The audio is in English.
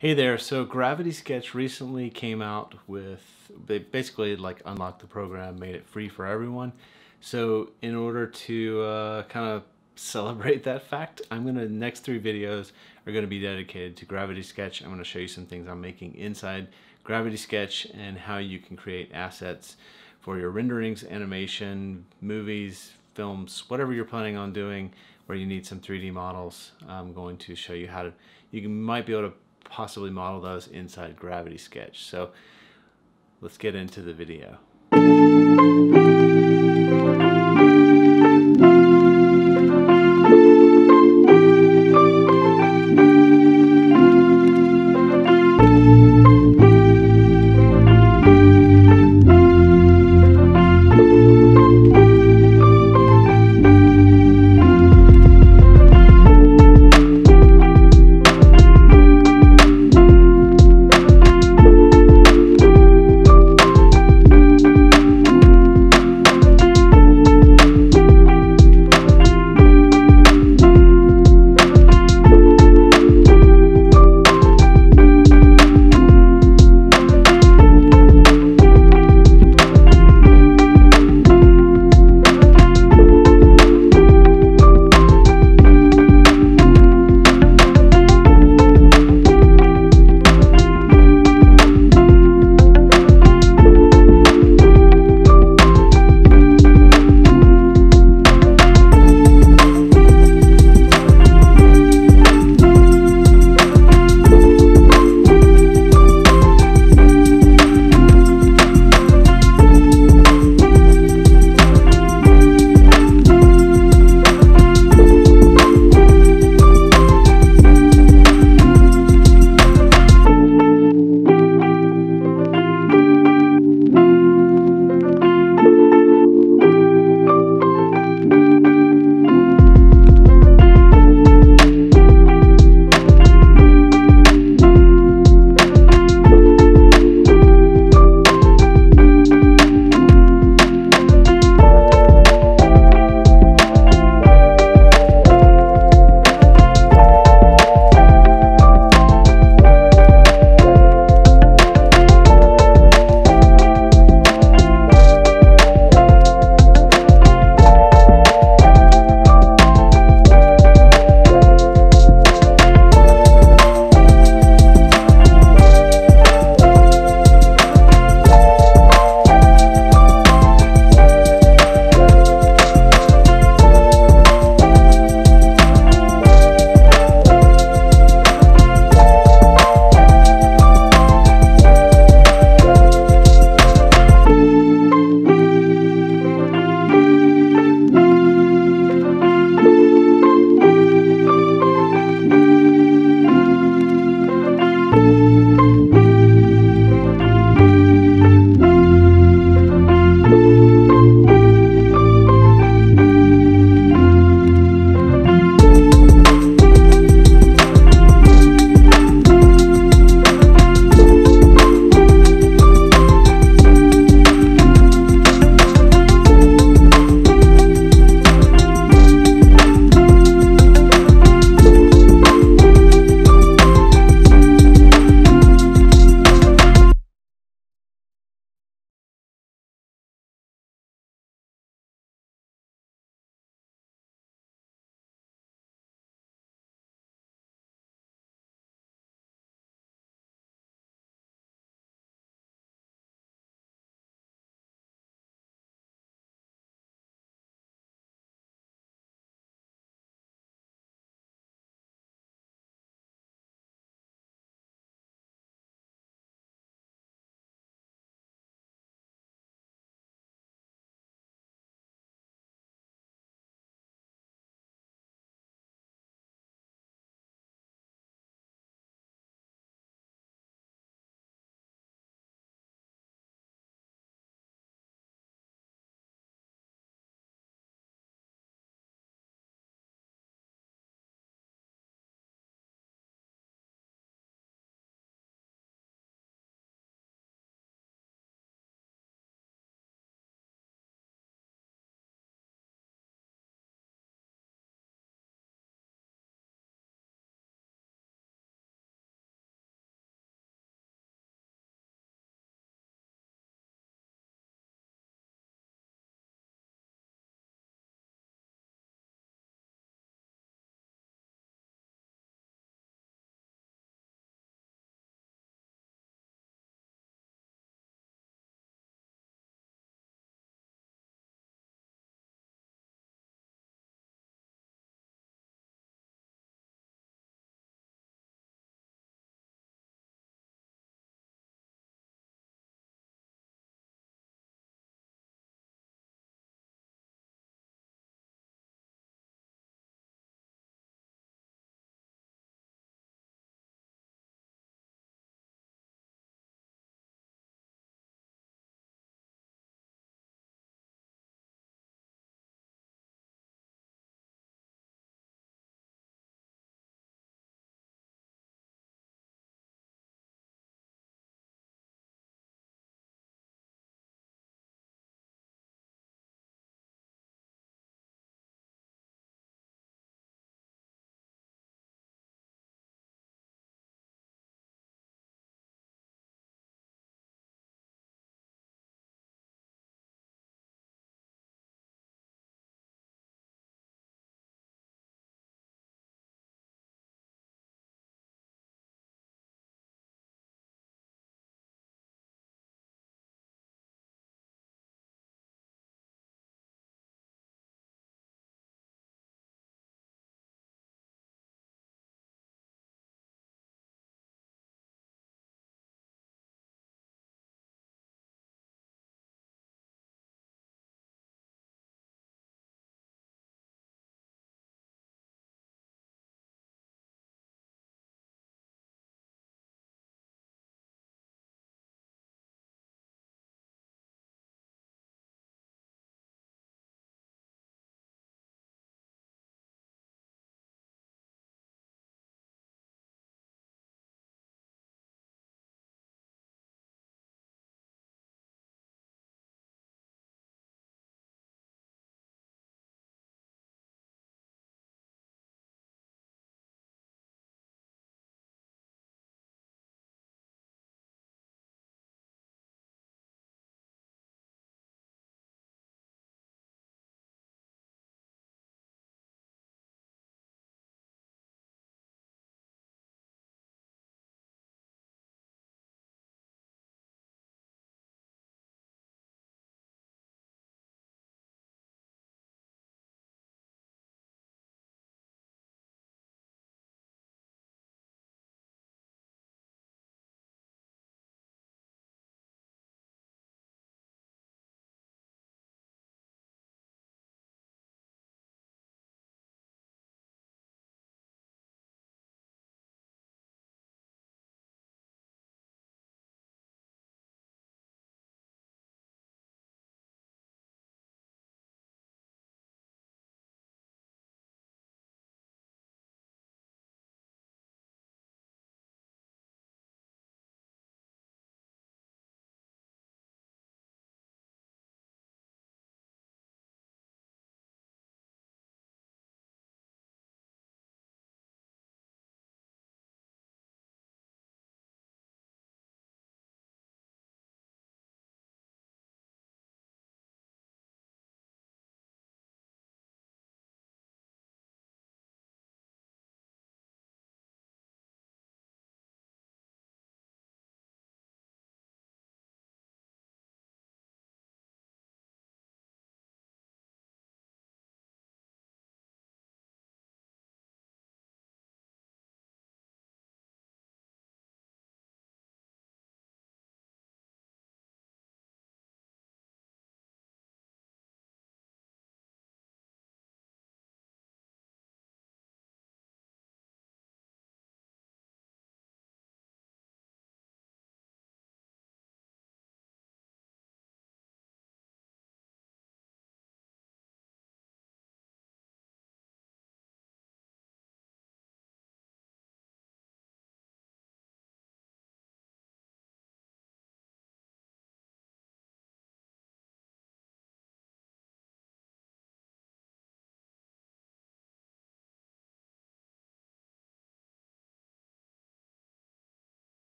Hey there, so Gravity Sketch recently came out with, they basically like unlocked the program, made it free for everyone. So in order to kind of celebrate that fact, the next three videos are gonna be dedicated to Gravity Sketch. I'm gonna show you some things I'm making inside Gravity Sketch and how you can create assets for your renderings, animation, movies, films, whatever you're planning on doing, where you need some 3D models. I'm going to show you how to, you might be able to possibly model those inside Gravity Sketch. So let's get into the video.